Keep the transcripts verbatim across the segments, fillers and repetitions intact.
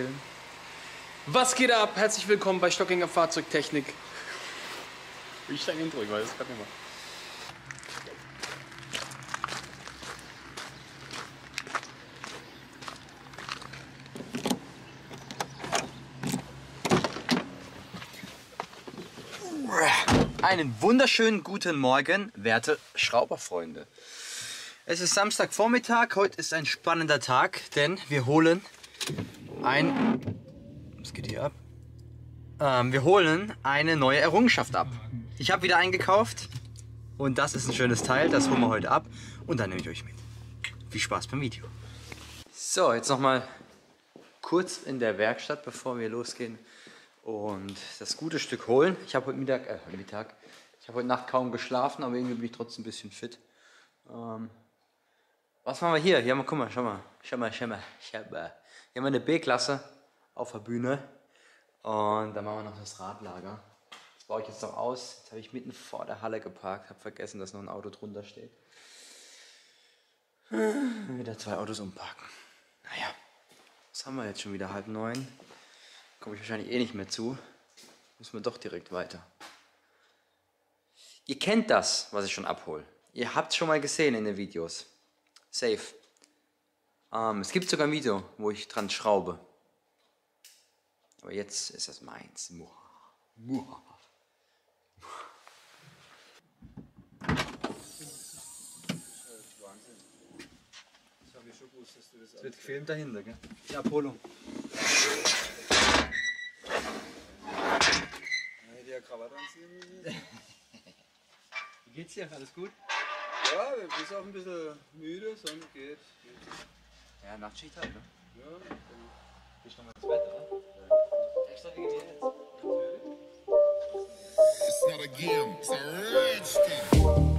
chillen. Was geht ab? Herzlich willkommen bei Stockinger Fahrzeugtechnik. Ich steige Intro, ich weiß es gerade nicht mehr. Einen wunderschönen guten Morgen, werte Schrauberfreunde. Es ist Samstagvormittag, heute ist ein spannender Tag, denn wir holen ein... Was geht hier ab? Ähm, wir holen eine neue Errungenschaft ab. Ich habe wieder eingekauft und das ist ein schönes Teil, das holen wir heute ab und dann nehme ich euch mit. Viel Spaß beim Video. So, jetzt nochmal kurz in der Werkstatt, bevor wir losgehen und das gute Stück holen. Ich habe heute Mittag, äh, Mittag, ich habe heute Nacht kaum geschlafen, aber irgendwie bin ich trotzdem ein bisschen fit. Ähm, was machen wir hier? Hier haben wir, guck mal, schau mal, schau mal, schau mal, schau mal. Hier haben wir eine B-Klasse auf der Bühne und dann machen wir noch das Radlager. Das baue ich jetzt noch aus. Jetzt habe ich mitten vor der Halle geparkt, habe vergessen, dass noch ein Auto drunter steht. Wieder zwei Autos umparken. Naja, was haben wir jetzt schon wieder? Halb neun. Komme ich wahrscheinlich eh nicht mehr zu. Müssen wir doch direkt weiter. Ihr kennt das, was ich schon abhole. Ihr habt es schon mal gesehen in den Videos. Safe. Ähm, es gibt sogar ein Video, wo ich dran schraube. Aber jetzt ist das meins. Muah. Muah. Es wird gefilmt dahinter, gell? Ja, Polo. Krawatte anziehen. Wie geht's dir? Alles gut? Ja, du bist auch ein bisschen müde, Sonne geht. Ja, Nachtschicht halt, ne? Ja, dann bist du nochmal ins Bett, oder? Ja. Extra wegen dir jetzt? Natürlich. It's not a game, it's a rich game.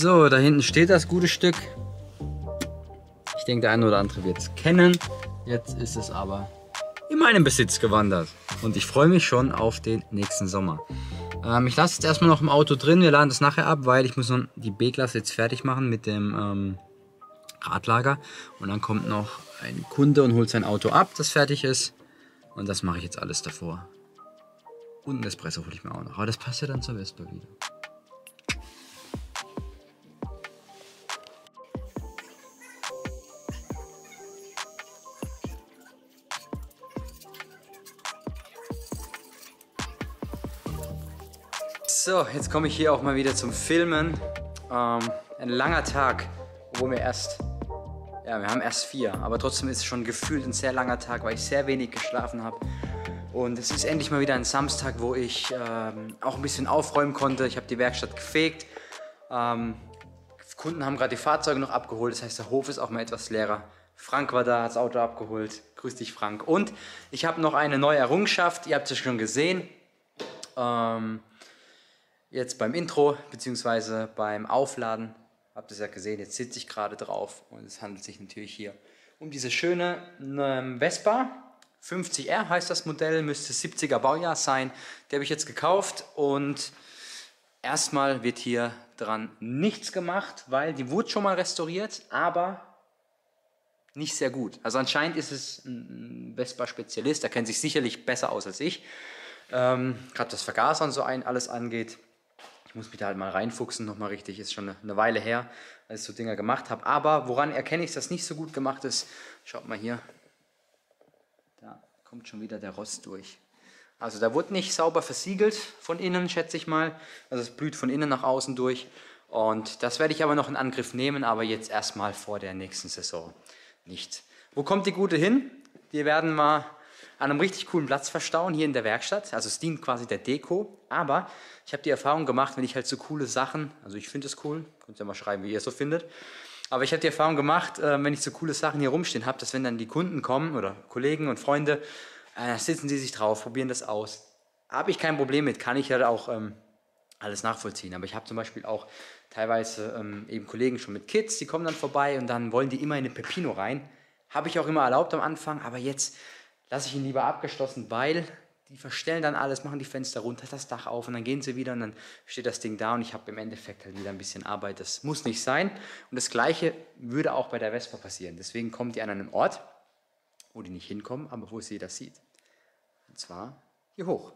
So, da hinten steht das gute Stück. Ich denke, der eine oder andere wird es kennen. Jetzt ist es aber in meinen Besitz gewandert. Und ich freue mich schon auf den nächsten Sommer. Ähm, ich lasse es erstmal noch im Auto drin. Wir laden das nachher ab, weil ich muss noch die B-Klasse jetzt fertig machen mit dem ähm, Radlager. Und dann kommt noch ein Kunde und holt sein Auto ab, das fertig ist. Und das mache ich jetzt alles davor. Und einen Espresso hole ich mir auch noch. Aber das passt ja dann zur Vespa wieder. So, jetzt komme ich hier auch mal wieder zum Filmen. Ähm, ein langer Tag, wo wir erst, ja, wir haben erst vier, aber trotzdem ist es schon gefühlt ein sehr langer Tag, weil ich sehr wenig geschlafen habe. Und es ist endlich mal wieder ein Samstag, wo ich ähm, auch ein bisschen aufräumen konnte. Ich habe die Werkstatt gefegt. Ähm, Kunden haben gerade die Fahrzeuge noch abgeholt, das heißt, der Hof ist auch mal etwas leerer. Frank war da, hat das Auto abgeholt. Grüß dich, Frank. Und ich habe noch eine neue Errungenschaft, ihr habt es schon gesehen. Ähm, Jetzt beim Intro bzw. beim Aufladen, habt ihr es ja gesehen, jetzt sitze ich gerade drauf und es handelt sich natürlich hier um diese schöne ähm, Vespa fünfzig R, heißt das Modell, müsste siebziger Baujahr sein. Die habe ich jetzt gekauft und erstmal wird hier dran nichts gemacht, weil die wurde schon mal restauriert, aber nicht sehr gut. Also anscheinend ist es ein Vespa-Spezialist, der kennt sich sicherlich besser aus als ich, ähm, gerade das Vergaser und so ein, alles angeht. Ich muss mich da halt mal reinfuchsen, nochmal richtig, ist schon eine Weile her, als ich so Dinger gemacht habe. Aber woran erkenne ich, dass nicht so gut gemacht ist? Schaut mal hier, da kommt schon wieder der Rost durch. Also da wurde nicht sauber versiegelt von innen, schätze ich mal. Also es blüht von innen nach außen durch. Und das werde ich aber noch in Angriff nehmen, aber jetzt erstmal vor der nächsten Saison nicht. Wo kommt die Gute hin? Die werden wir an einem richtig coolen Platz verstauen, hier in der Werkstatt. Also es dient quasi der Deko. Aber ich habe die Erfahrung gemacht, wenn ich halt so coole Sachen, also ich finde es cool, könnt ihr mal schreiben, wie ihr es so findet. Aber ich habe die Erfahrung gemacht, wenn ich so coole Sachen hier rumstehen habe, dass wenn dann die Kunden kommen oder Kollegen und Freunde, sitzen sie sich drauf, probieren das aus. Habe ich kein Problem mit, kann ich halt auch ähm, alles nachvollziehen. Aber ich habe zum Beispiel auch teilweise ähm, eben Kollegen schon mit Kids, die kommen dann vorbei und dann wollen die immer in eine Peppino rein. Habe ich auch immer erlaubt am Anfang, aber jetzt lasse ich ihn lieber abgeschlossen, weil die verstellen dann alles, machen die Fenster runter, das Dach auf und dann gehen sie wieder und dann steht das Ding da und ich habe im Endeffekt halt wieder ein bisschen Arbeit. Das muss nicht sein. Und das Gleiche würde auch bei der Vespa passieren. Deswegen kommt die an einem Ort, wo die nicht hinkommen, aber wo sie das sieht. Und zwar hier hoch.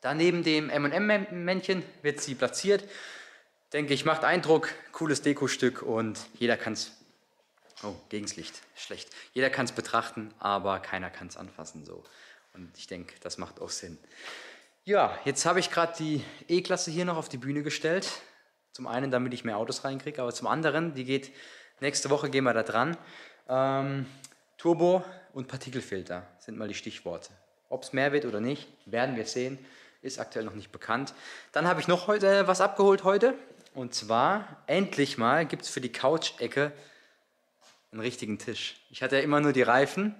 Daneben dem M und M-Männchen wird sie platziert. Denke ich, macht Eindruck, cooles Dekostück und jeder kann es... Oh, Gegenslicht, schlecht. Jeder kann es betrachten, aber keiner kann es anfassen. So. Und ich denke, das macht auch Sinn. Ja, jetzt habe ich gerade die E-Klasse hier noch auf die Bühne gestellt. Zum einen, damit ich mehr Autos reinkriege, aber zum anderen, die geht... Nächste Woche gehen wir da dran. Ähm, Turbo und Partikelfilter sind mal die Stichworte. Ob es mehr wird oder nicht, werden wir sehen. Ist aktuell noch nicht bekannt. Dann habe ich noch heute äh, was abgeholt heute. Und zwar, endlich mal, gibt es für die Couch-Ecke einen richtigen Tisch. Ich hatte ja immer nur die Reifen,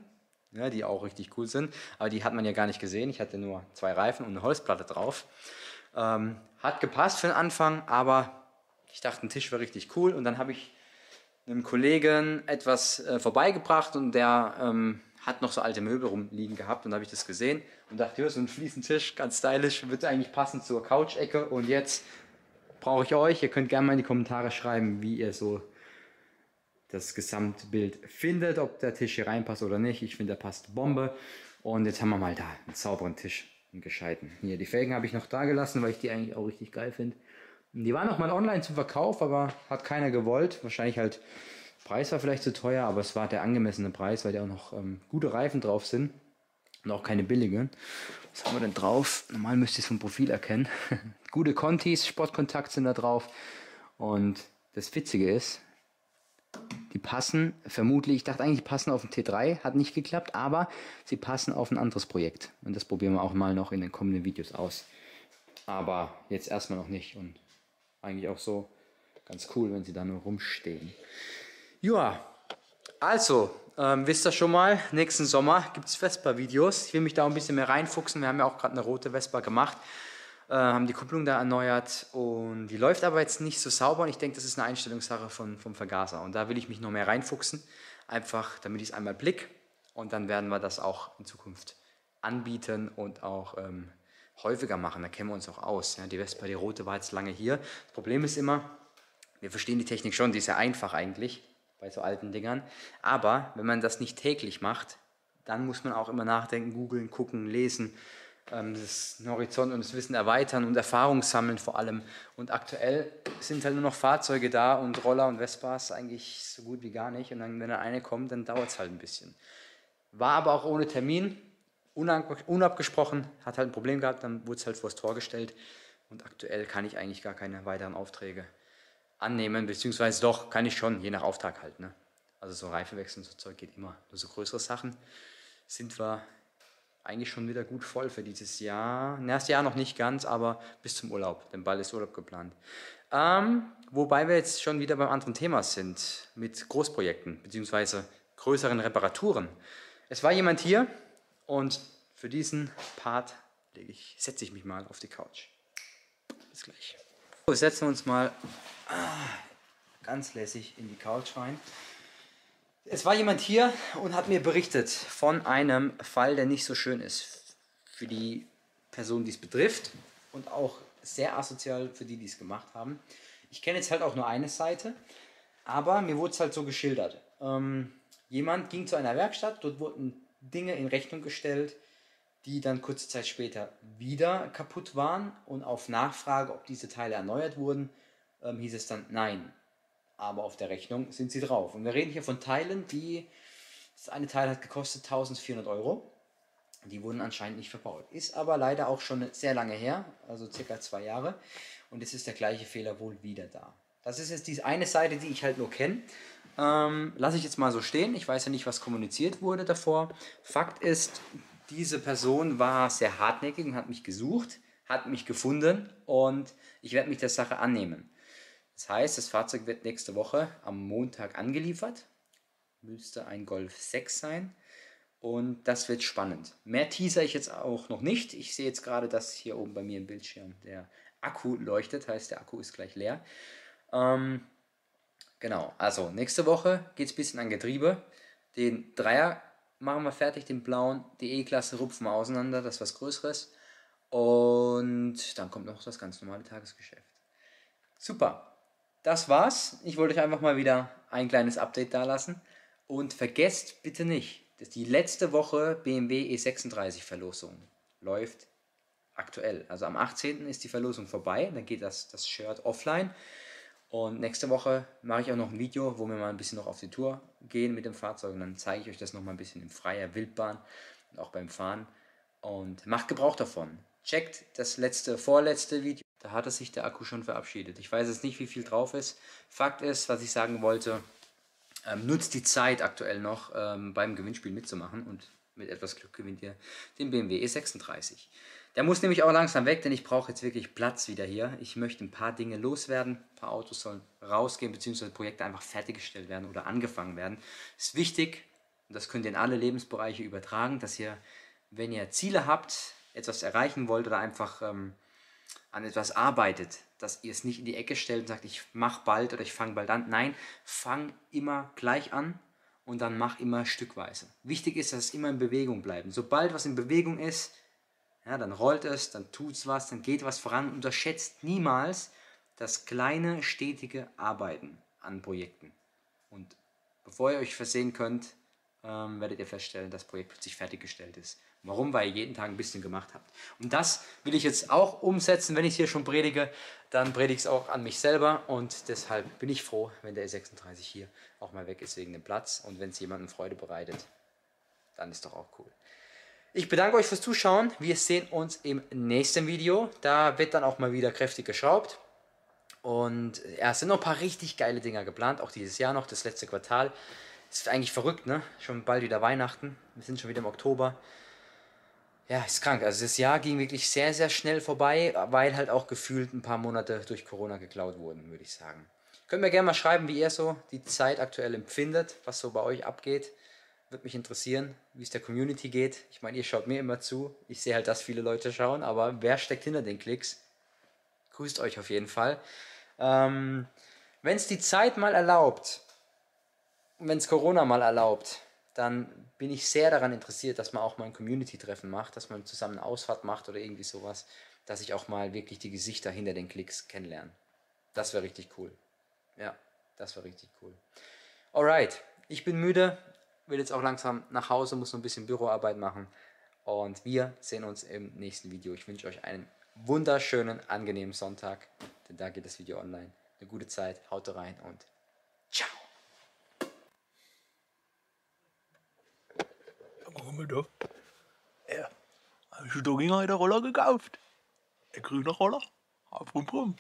ja, die auch richtig cool sind. Aber die hat man ja gar nicht gesehen. Ich hatte nur zwei Reifen und eine Holzplatte drauf. Ähm, hat gepasst für den Anfang, aber ich dachte, ein Tisch wäre richtig cool. Und dann habe ich einem Kollegen etwas äh, vorbeigebracht und der ähm, hat noch so alte Möbel rumliegen gehabt und da habe ich das gesehen und dachte, ja, so ein Fliesentisch, ganz stylisch, wird eigentlich passend zur Couch-Ecke und jetzt brauche ich euch, ihr könnt gerne mal in die Kommentare schreiben, wie ihr so das Gesamtbild findet, ob der Tisch hier reinpasst oder nicht. Ich finde, der passt Bombe und jetzt haben wir mal da einen sauberen Tisch, einen gescheiten. Hier, die Felgen habe ich noch da gelassen, weil ich die eigentlich auch richtig geil finde. Die waren auch mal online zum Verkauf, aber hat keiner gewollt. Wahrscheinlich halt, der Preis war vielleicht zu teuer, aber es war der angemessene Preis, weil da auch noch ähm, gute Reifen drauf sind und auch keine billigen. Was haben wir denn drauf? Normal müsst ihr es vom Profil erkennen. Gute Contis, Sportkontakt sind da drauf. Und das Witzige ist, die passen vermutlich, ich dachte eigentlich, die passen auf den T drei, hat nicht geklappt, aber sie passen auf ein anderes Projekt. Und das probieren wir auch mal noch in den kommenden Videos aus. Aber jetzt erstmal noch nicht und eigentlich auch so ganz cool, wenn sie da nur rumstehen. Ja, also, ähm, wisst ihr schon mal, nächsten Sommer gibt es Vespa-Videos. Ich will mich da ein bisschen mehr reinfuchsen. Wir haben ja auch gerade eine rote Vespa gemacht, äh, haben die Kupplung da erneuert und die läuft aber jetzt nicht so sauber. Und ich denke, das ist eine Einstellungssache von, vom Vergaser. Und da will ich mich noch mehr reinfuchsen, einfach damit ich es einmal blick. Und dann werden wir das auch in Zukunft anbieten und auch... Ähm, häufiger machen, da kennen wir uns auch aus. Ja, die Vespa, die rote, war jetzt lange hier. Das Problem ist immer, wir verstehen die Technik schon, die ist ja einfach eigentlich bei so alten Dingern, aber wenn man das nicht täglich macht, dann muss man auch immer nachdenken, googeln, gucken, lesen, ähm, das Horizont und das Wissen erweitern und Erfahrung sammeln vor allem. Und aktuell sind halt nur noch Fahrzeuge da und Roller und Vespas eigentlich so gut wie gar nicht und dann, wenn da eine kommt, dann dauert es halt ein bisschen. War aber auch ohne Termin, unabgesprochen, hat halt ein Problem gehabt, dann wurde es halt vors Tor gestellt und aktuell kann ich eigentlich gar keine weiteren Aufträge annehmen, beziehungsweise doch, kann ich schon, je nach Auftrag halt. Ne? Also so Reifenwechsel und so Zeug geht immer. Nur so größere Sachen sind wir eigentlich schon wieder gut voll für dieses Jahr. Na, das Jahr noch nicht ganz, aber bis zum Urlaub, denn bald ist Urlaub geplant. Ähm, wobei wir jetzt schon wieder beim anderen Thema sind, mit Großprojekten, beziehungsweise größeren Reparaturen. Es war jemand hier, und für diesen Part lege ich, setze ich mich mal auf die Couch. Bis gleich. So, setzen wir uns mal ganz lässig in die Couch rein. Es war jemand hier und hat mir berichtet von einem Fall, der nicht so schön ist. Für die Person, die es betrifft und auch sehr asozial für die, die es gemacht haben. Ich kenne jetzt halt auch nur eine Seite, aber mir wurde es halt so geschildert. Ähm, jemand ging zu einer Werkstatt, dort wurden Dinge in Rechnung gestellt, die dann kurze Zeit später wieder kaputt waren, und auf Nachfrage, ob diese Teile erneuert wurden, ähm, hieß es dann nein. Aber auf der Rechnung sind sie drauf. Und wir reden hier von Teilen, die, das eine Teil hat gekostet eintausendvierhundert Euro, die wurden anscheinend nicht verbaut. Ist aber leider auch schon sehr lange her, also circa zwei Jahre, und es ist der gleiche Fehler wohl wieder da. Das ist jetzt die eine Seite, die ich halt nur kenne. Ähm, lasse ich jetzt mal so stehen, ich weiß ja nicht, was kommuniziert wurde davor. Fakt ist, diese Person war sehr hartnäckig und hat mich gesucht, hat mich gefunden, und ich werde mich der Sache annehmen. Das heißt, das Fahrzeug wird nächste Woche am Montag angeliefert. Müsste ein Golf sechs sein, und das wird spannend. Mehr teaser ich jetzt auch noch nicht. Ich sehe jetzt gerade, dass hier oben bei mir im Bildschirm der Akku leuchtet, heißt der Akku ist gleich leer. Ähm, genau, also nächste Woche geht es ein bisschen an Getriebe. Den Dreier machen wir fertig, den blauen, die E-Klasse rupfen wir auseinander, das ist was Größeres. Und dann kommt noch das ganz normale Tagesgeschäft. Super, das war's. Ich wollte euch einfach mal wieder ein kleines Update dalassen. Und vergesst bitte nicht, dass die letzte Woche B M W E sechsunddreißig Verlosung läuft aktuell. Also am achtzehnten ist die Verlosung vorbei, dann geht das, das Shirt offline. Und nächste Woche mache ich auch noch ein Video, wo wir mal ein bisschen noch auf die Tour gehen mit dem Fahrzeug. Und dann zeige ich euch das nochmal ein bisschen in freier Wildbahn und auch beim Fahren. Und macht Gebrauch davon. Checkt das letzte, vorletzte Video. Da hatte sich der Akku schon verabschiedet. Ich weiß jetzt nicht, wie viel drauf ist. Fakt ist, was ich sagen wollte, ähm, nutzt die Zeit aktuell noch, ähm, beim Gewinnspiel mitzumachen. Und mit etwas Glück gewinnt ihr den B M W E sechsunddreißig. Der muss nämlich auch langsam weg, denn ich brauche jetzt wirklich Platz wieder hier. Ich möchte ein paar Dinge loswerden. Ein paar Autos sollen rausgehen, beziehungsweise Projekte einfach fertiggestellt werden oder angefangen werden. Das ist wichtig, und das könnt ihr in alle Lebensbereiche übertragen, dass ihr, wenn ihr Ziele habt, etwas erreichen wollt oder einfach ähm, an etwas arbeitet, dass ihr es nicht in die Ecke stellt und sagt, ich mache bald oder ich fange bald an. Nein, fang immer gleich an und dann mach immer stückweise. Wichtig ist, dass es immer in Bewegung bleibt. Sobald was in Bewegung ist, ja, dann rollt es, dann tut es was, dann geht was voran. Unterschätzt niemals das kleine, stetige Arbeiten an Projekten. Und bevor ihr euch versehen könnt, ähm, werdet ihr feststellen, dass das Projekt plötzlich fertiggestellt ist. Warum? Weil ihr jeden Tag ein bisschen gemacht habt. Und das will ich jetzt auch umsetzen. Wenn ich es hier schon predige, dann predige ich es auch an mich selber. Und deshalb bin ich froh, wenn der E sechsunddreißig hier auch mal weg ist wegen dem Platz. Und wenn es jemandem Freude bereitet, dann ist doch auch cool. Ich bedanke euch fürs Zuschauen. Wir sehen uns im nächsten Video. Da wird dann auch mal wieder kräftig geschraubt. Und ja, es sind noch ein paar richtig geile Dinger geplant. Auch dieses Jahr noch, das letzte Quartal. Ist eigentlich verrückt, ne? Schon bald wieder Weihnachten. Wir sind schon wieder im Oktober. Ja, ist krank. Also das Jahr ging wirklich sehr, sehr schnell vorbei, weil halt auch gefühlt ein paar Monate durch Corona geklaut wurden, würde ich sagen. Könnt mir gerne mal schreiben, wie ihr so die Zeit aktuell empfindet, was so bei euch abgeht. Würde mich interessieren, wie es der Community geht. Ich meine, ihr schaut mir immer zu. Ich sehe halt, dass viele Leute schauen, aber wer steckt hinter den Klicks? Grüßt euch auf jeden Fall. Ähm, wenn es die Zeit mal erlaubt, wenn es Corona mal erlaubt, dann bin ich sehr daran interessiert, dass man auch mal ein Community-Treffen macht, dass man zusammen eine Ausfahrt macht oder irgendwie sowas, dass ich auch mal wirklich die Gesichter hinter den Klicks kennenlerne. Das wäre richtig cool. Ja, das wäre richtig cool. Alright, ich bin müde. Will jetzt auch langsam nach Hause, muss noch ein bisschen Büroarbeit machen. Und wir sehen uns im nächsten Video. Ich wünsche euch einen wunderschönen, angenehmen Sonntag, denn da geht das Video online. Eine gute Zeit, haut rein und ciao! Ja, habe ich Stockinger einen Roller gekauft. Ein grüner Roller. Auf und